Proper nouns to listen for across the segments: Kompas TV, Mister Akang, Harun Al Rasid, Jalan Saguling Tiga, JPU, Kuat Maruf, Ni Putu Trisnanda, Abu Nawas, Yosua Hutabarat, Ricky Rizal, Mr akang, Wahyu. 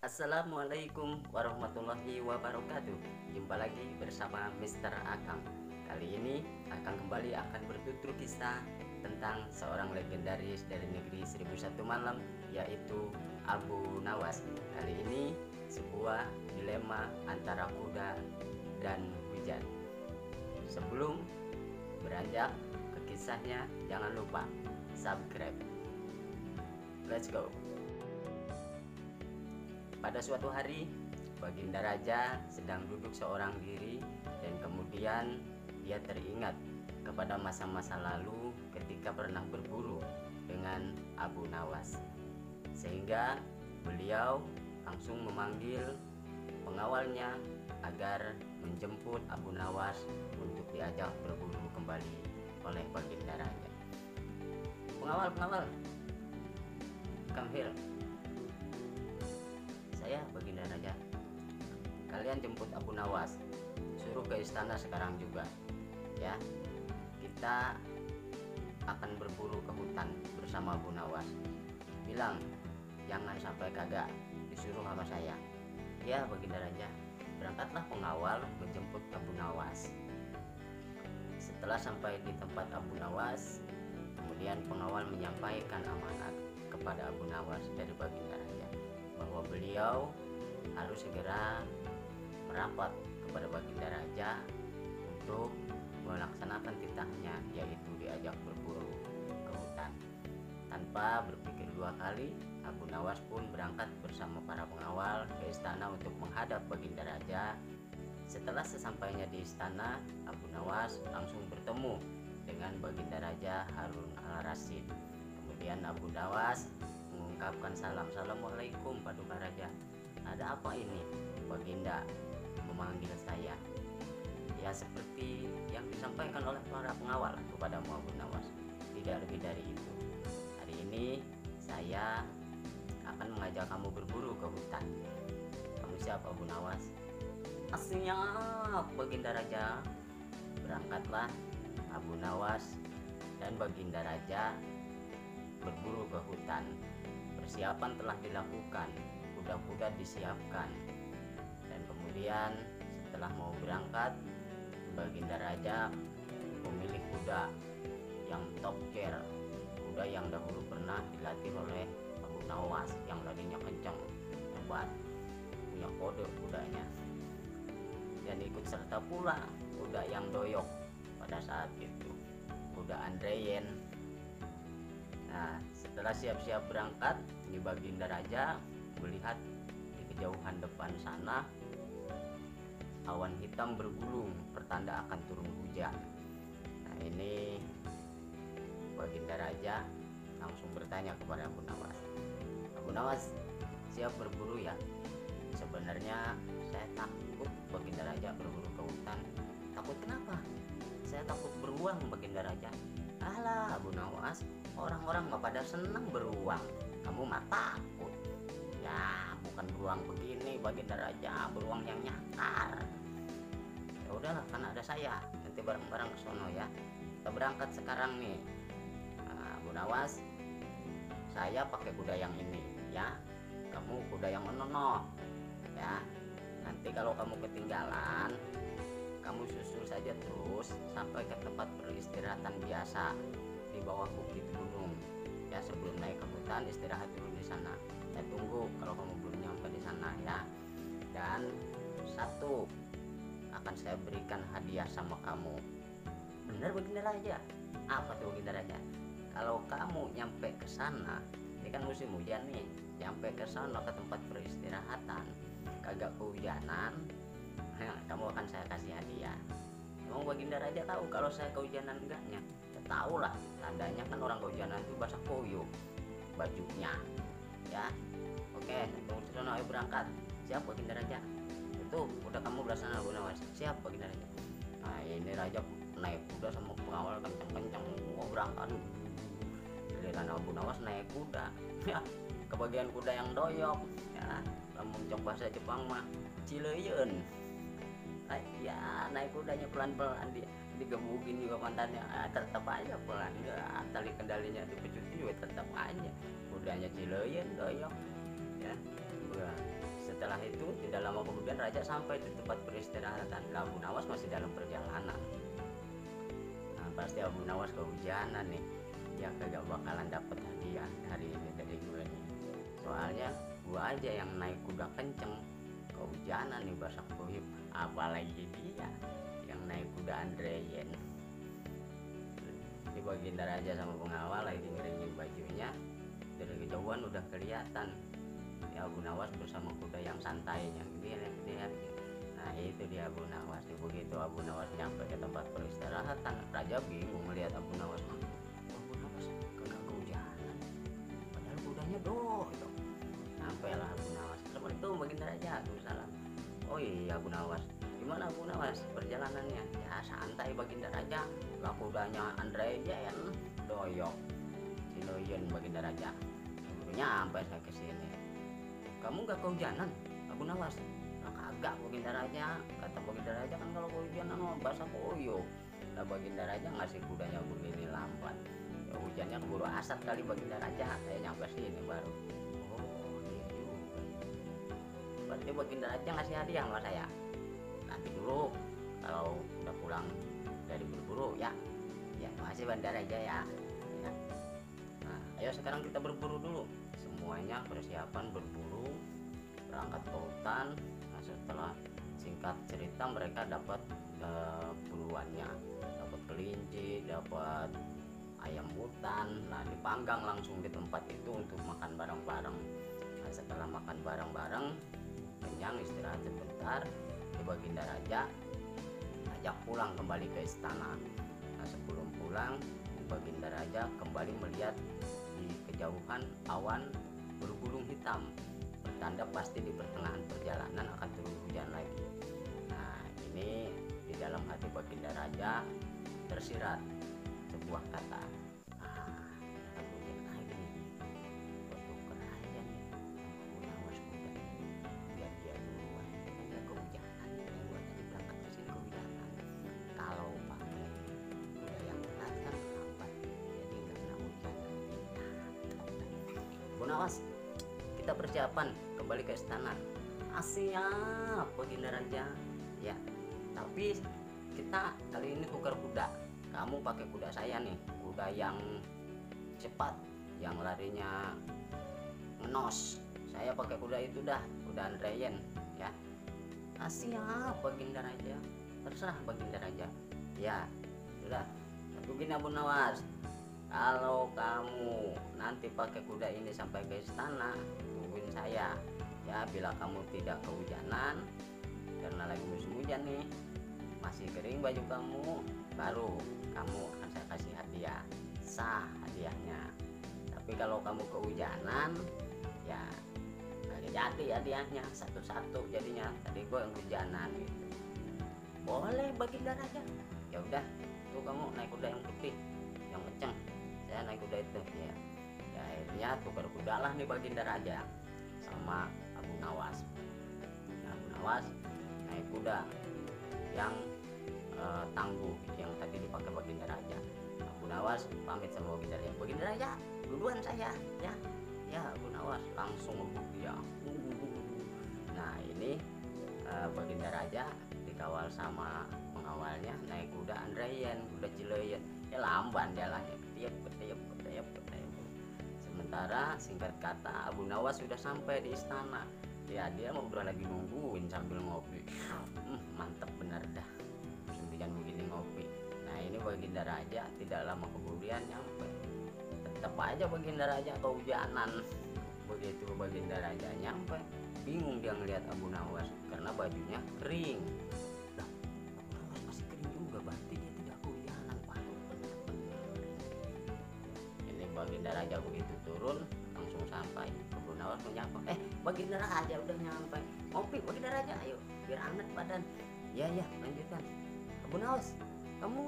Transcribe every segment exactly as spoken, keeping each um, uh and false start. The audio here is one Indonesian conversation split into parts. Assalamualaikum warahmatullahi wabarakatuh. Jumpa lagi bersama Mister Akang. Kali ini Akang kembali akan bertutur kisah tentang seorang legendaris dari negeri seribu satu Malam, yaitu Abu Nawas. Kali ini sebuah dilema antara kuda dan hujan. Sebelum beranjak ke kisahnya, jangan lupa subscribe. Let's go. Pada suatu hari, Baginda Raja sedang duduk seorang diri dan kemudian dia teringat kepada masa-masa lalu ketika pernah berburu dengan Abu Nawas. Sehingga beliau langsung memanggil pengawalnya agar menjemput Abu Nawas untuk diajak berburu kembali oleh Baginda Raja. "Pengawal, pengawal, come here. Saya Baginda Raja. Kalian jemput Abu Nawas, suruh ke istana sekarang juga, ya. Kita akan berburu ke hutan bersama Abu Nawas. Bilang jangan sampai kagak, disuruh sama saya." "Ya Baginda Raja." Berangkatlah pengawal menjemput Abu Nawas. Setelah sampai di tempat Abu Nawas, kemudian pengawal menyampaikan amanat kepada Abu Nawas dari Baginda Raja bahwa beliau harus segera merapat kepada Baginda Raja untuk melaksanakan titahnya, yaitu diajak berburu ke hutan. Tanpa berpikir dua kali, Abu Nawas pun berangkat bersama para pengawal ke istana untuk menghadap Baginda Raja. Setelah sesampainya di istana, Abu Nawas langsung bertemu dengan Baginda Raja Harun Al Rasid. Kemudian Abu Nawas mengungkapkan salam. "Assalamualaikum Paduka Raja. Ada apa ini Baginda memanggil saya?" "Ya seperti yang disampaikan oleh para pengawal kepada Abu Nawas, tidak lebih dari itu. Hari ini saya akan mengajak kamu berburu ke hutan. Kamu siap Abu Nawas?" "Siap Baginda Raja." Berangkatlah Abu Nawas dan Baginda Raja berburu ke hutan. Persiapan telah dilakukan, kuda-kuda disiapkan, dan kemudian setelah mau berangkat, Baginda Raja memilih kuda yang top tier, kuda yang dahulu pernah dilatih oleh Abu Nawas, yang larinya kencang, hebat, punya kode kudanya, dan ikut serta pula kuda yang doyok pada saat itu, kuda Andreyen. Nah, setelah siap-siap berangkat, di Baginda Raja melihat di kejauhan depan sana awan hitam bergulung, pertanda akan turun hujan. Nah, ini Baginda Raja langsung bertanya kepada Abu Nawas, "Abu Nawas, siap berburu ya? Sebenarnya saya takut Baginda Raja berburu ke hutan." "Takut kenapa?" "Saya takut beruang Baginda Raja." "Alah Abu Nawas, orang-orang nggak pada senang beruang, kamu mah takut." "Ya bukan beruang begini Baginda Raja, beruang yang nyakar." "Ya udahlah, kan ada saya, nanti bareng-bareng ke sono ya. Kita berangkat sekarang nih." "Nah, Abu Nawas, saya pakai kuda yang ini ya, kamu kuda yang menono ya. Nanti kalau kamu ketinggalan, kamu susul saja terus sampai ke tempat peristirahatan biasa di bawah bukit gunung ya. Sebelum naik ke hutan, istirahat dulu di sana. Saya tunggu kalau kamu belum nyampe di sana ya. Dan satu akan saya berikan hadiah sama kamu." "Bener Baginda Raja?" "Apa tuh Baginda Raja?" "Kalau kamu nyampe ke sana, ini kan musim hujan nih, nyampe ke sana ke tempat peristirahatan kagak kehujanan, kamu akan saya kasih hadiah." "Emang Baginda Raja tahu kalau saya kehujanan enggaknya?" "Tahu lah, tandanya kan orang kehujanan itu basah kuyup bajunya ya." "Oke, tunggu di sana, ayo berangkat." "Siap Baginda Raja." "Itu udah kamu belah sana Abu Nawas." "Siap Baginda Raja." Nah, ini Raja naik kuda sama pengawal kencang-kencang mau berangkat. Giliran Abu Nawas naik kuda ya, kebagian kuda yang doyok ya, lamun coba bahasa Jepang mah cileun. Ya naik kudanya pelan-pelan, dia digebukin juga mantannya, ah, tetap aja pelan, enggak tali kendalinya dipecut juga tetap aja, kudanya cileun doyok ya. Wah, setelah itu, tidak lama kemudian raja sampai di tempat peristirahatan Abu Nawas masih dalam perjalanan. Nah, pasti Abu Nawas kehujanan nih, dia kagak bakalan dapat hadiah hari ini dari gue nih. Soalnya gue aja yang naik kuda kenceng, kehujanan nih basah kuyup, apalagi dia yang naik kuda Andreyen. Di baginda raja sama pengawal lagi ngeringin bajunya, dari kejauhan udah kelihatan ya Abu Nawas bersama kuda yang santainya dilihat. Nah itu dia Abu Nawas. Begitu Abu Nawas nyampe ke tempat peristirahatan, raja bingung melihat Abu Nawas. Abu Nawas kagak kehujanan, padahal kudanya doh. Sampailah Abu Nawas. Assalamualaikum baginda raja. Salam. Oh iya Abu Nawas, gimana Abu Nawas perjalanannya? Ya santai baginda raja, gak kudanya Andre Jayan doyok siloyen baginda raja. Sebenarnya sampai saya kesini, kamu gak kehujanan Abu Nawas? Nah, kagak baginda raja, kata baginda raja kan kalau kehujanan mau basah koyo. Nah baginda raja ngasih kudanya begini lambat, ya hujannya keburu asap kali baginda raja, saya nyampe sini baru. Oh gitu, berarti baginda raja ngasih hadiah sama saya. Nanti dulu kalau udah pulang dari berburu ya. Ya makasih baginda raja ya, ya. Nah ayo sekarang kita berburu dulu. Semuanya persiapan berburu berangkat ke hutan. Nah, setelah singkat cerita mereka dapat uh, buruannya, dapat kelinci, dapat ayam hutan. Nah dipanggang langsung di tempat itu untuk makan bareng-bareng. Nah, setelah makan bareng-bareng kenyang istirahat sebentar, di baginda raja ajak pulang kembali ke istana. Nah sebelum pulang di baginda raja kembali melihat di kejauhan awan bergulung hitam, bertanda pasti di pertengahan perjalanan akan turun hujan lagi. Nah ini di dalam hati baginda raja tersirat sebuah kata, ah akan hujan lagi nih, kutukan aja nih Abu Nawas kuda ini, biar dia duluan nggak kehujanan, buat tadi berangkat ke sini kehujanan. Kalau pakai kuda yang lancar lambat jadi nggak kena hujan. Abu Nawas, kita persiapan kembali ke istana. Siap baginda raja ya, tapi kita kali ini tukar kuda. Kamu pakai kuda saya nih, kuda yang cepat yang larinya menos. Saya pakai kuda itu dah, kuda Andreyen ya. Siap baginda raja, terserah baginda raja ya. Sudah satu gini Abu Nawas, kalau kamu nanti pakai kuda ini sampai ke istana, tungguin saya ya. Bila kamu tidak kehujanan karena lagi musim hujan nih, masih kering baju kamu, baru kamu akan saya kasih hadiah, sah hadiahnya. Tapi kalau kamu kehujanan ya kagak jadi hadiahnya, satu-satu jadinya. Tadi gue yang kehujanan gitu. Boleh baginda raja. Ya udah tuh, kamu naik kuda yang putih yang kenceng, saya naik kuda itu ya. Ya akhirnya tukar kuda lah nih baginda raja sama Abu Nawas. Nah, Abu Nawas naik kuda yang eh, tangguh yang tadi dipakai baginda raja. Abu Nawas pamit sama baginda raja, baginda raja duluan saya ya. Ya Abu Nawas langsung ngebuk dia. Nah ini eh, baginda raja dikawal sama pengawalnya naik kuda Andreyen, kuda Cileyen ya, lamban dia lah ya, ketiup ketiup ketiup ketiup. Sementara singkat kata Abu Nawas sudah sampai di istana ya. Dia mau berada lagi nungguin sambil ngopi. hmm, mantep bener dah sembilan begini ngopi. Nah ini baginda raja tidak lama kemudian nyampe, tetap aja baginda raja kehujanan. Begitu baginda raja nyampe, bingung dia ngelihat Abu Nawas karena bajunya kering. Nah, Abu Nawas masih kering juga, berarti dia tidak kehujanan. Ini baginda raja begitu turun langsung sampai, Abu Nawas menyapa, eh baginda raja udah nyampe, ngopi baginda raja, ayo biar anget badan. Ya ya lanjutkan. Abu Nawas, kamu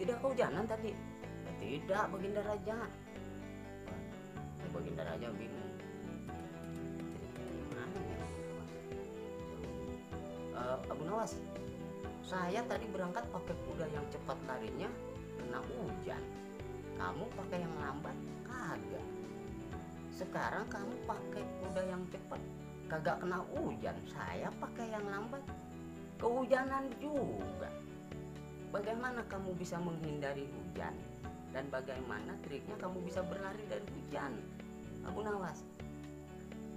tidak kehujanan tadi? Tidak baginda raja. Baginda raja bingung, Uh, Abu Nawas, saya tadi berangkat pakai kuda yang cepat larinya kena hujan, kamu pakai yang lambat kagak. Sekarang kamu pakai kuda yang cepat kagak kena hujan, saya pakai yang lambat, kehujanan juga. Bagaimana kamu bisa menghindari hujan dan bagaimana triknya kamu bisa berlari dari hujan, Abu Nawas?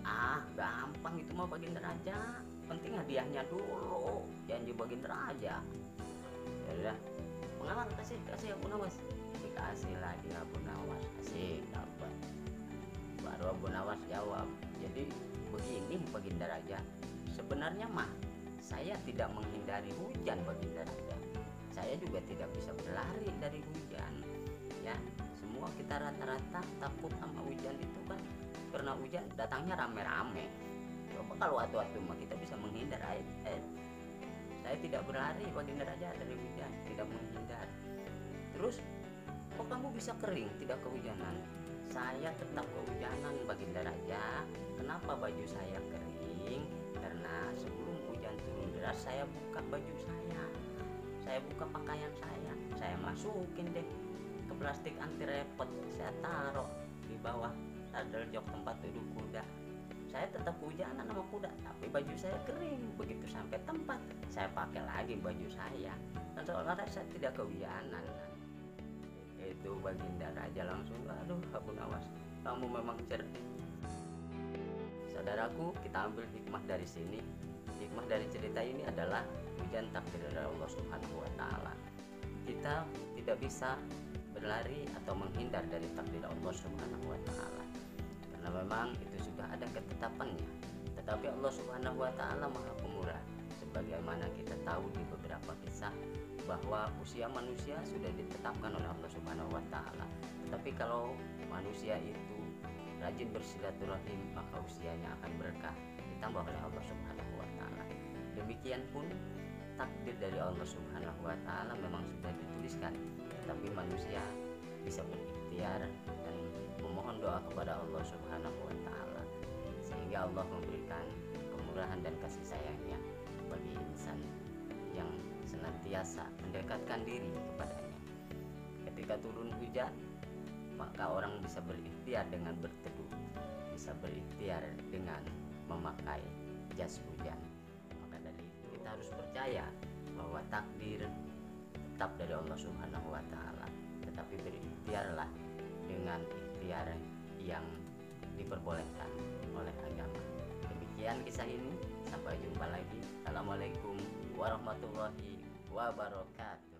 Ah, gampang itu mah, bagian aja. Penting hadiahnya dulu, janji bagian aja. Yaudah, pengalaman kasih kasih Abu Nawas, dikasih lagi Abu Nawas, kasih dapat. Baru Abu Nawas jawab, jadi begini Baginda Raja, sebenarnya mah saya tidak menghindari hujan Baginda Raja, saya juga tidak bisa berlari dari hujan ya, semua kita rata-rata takut sama hujan itu kan, karena hujan datangnya rame-rame. Coba kalau atu-atu mah kita bisa menghindar, eh, saya tidak berlari Baginda Raja dari hujan, tidak menghindar. Terus kok kamu bisa kering tidak kehujanan? Saya tetap kehujanan Baginda Raja. Kenapa baju saya kering? Karena sebelum hujan turun deras saya buka baju saya, saya buka pakaian saya, saya masukin deh ke plastik anti repot, saya taruh di bawah sadel jok tempat duduk kuda. Saya tetap hujanan sama kuda, tapi baju saya kering. Begitu sampai tempat saya pakai lagi baju saya, dan seolah-olah saya tidak kehujanan. Itu Baginda Raja langsung, aduh Abu Nawas, kamu memang cerdik. Saudaraku, kita ambil hikmah dari sini. Hikmah dari cerita ini adalah hujan takdir dari Allah Subhanahu wa Ta'ala. Kita tidak bisa berlari atau menghindar dari takdir Allah Subhanahu wa Ta'ala, karena memang itu sudah ada ketetapannya. Tetapi Allah Subhanahu wa Ta'ala Maha Pemurah, sebagaimana kita tahu di beberapa kisah, bahwa usia manusia sudah ditetapkan oleh Allah Subhanahu wa Ta'ala. Tetapi kalau manusia itu rajin bersilaturahim, maka usianya akan berkah ditambah oleh Allah Subhanahu wa Ta'ala. Demikian pun takdir dari Allah Subhanahu wa Ta'ala memang sudah dituliskan, tetapi manusia bisa berikhtiar dan memohon doa kepada Allah Subhanahu wa Ta'ala, sehingga Allah memberikan kemurahan dan kasih sayangnya bagi insan yang senantiasa mendekatkan diri kepadanya. Ketika turun hujan, maka orang bisa berikhtiar dengan berteduh, bisa berikhtiar dengan memakai jas hujan. Maka dari itu kita harus percaya bahwa takdir tetap dari Allah Subhanahu wa Ta'ala, tetapi berikhtiarlah dengan ikhtiar yang diperbolehkan oleh agama. Demikian kisah ini, sampai jumpa lagi. Assalamualaikum warahmatullahi wabarakatuh.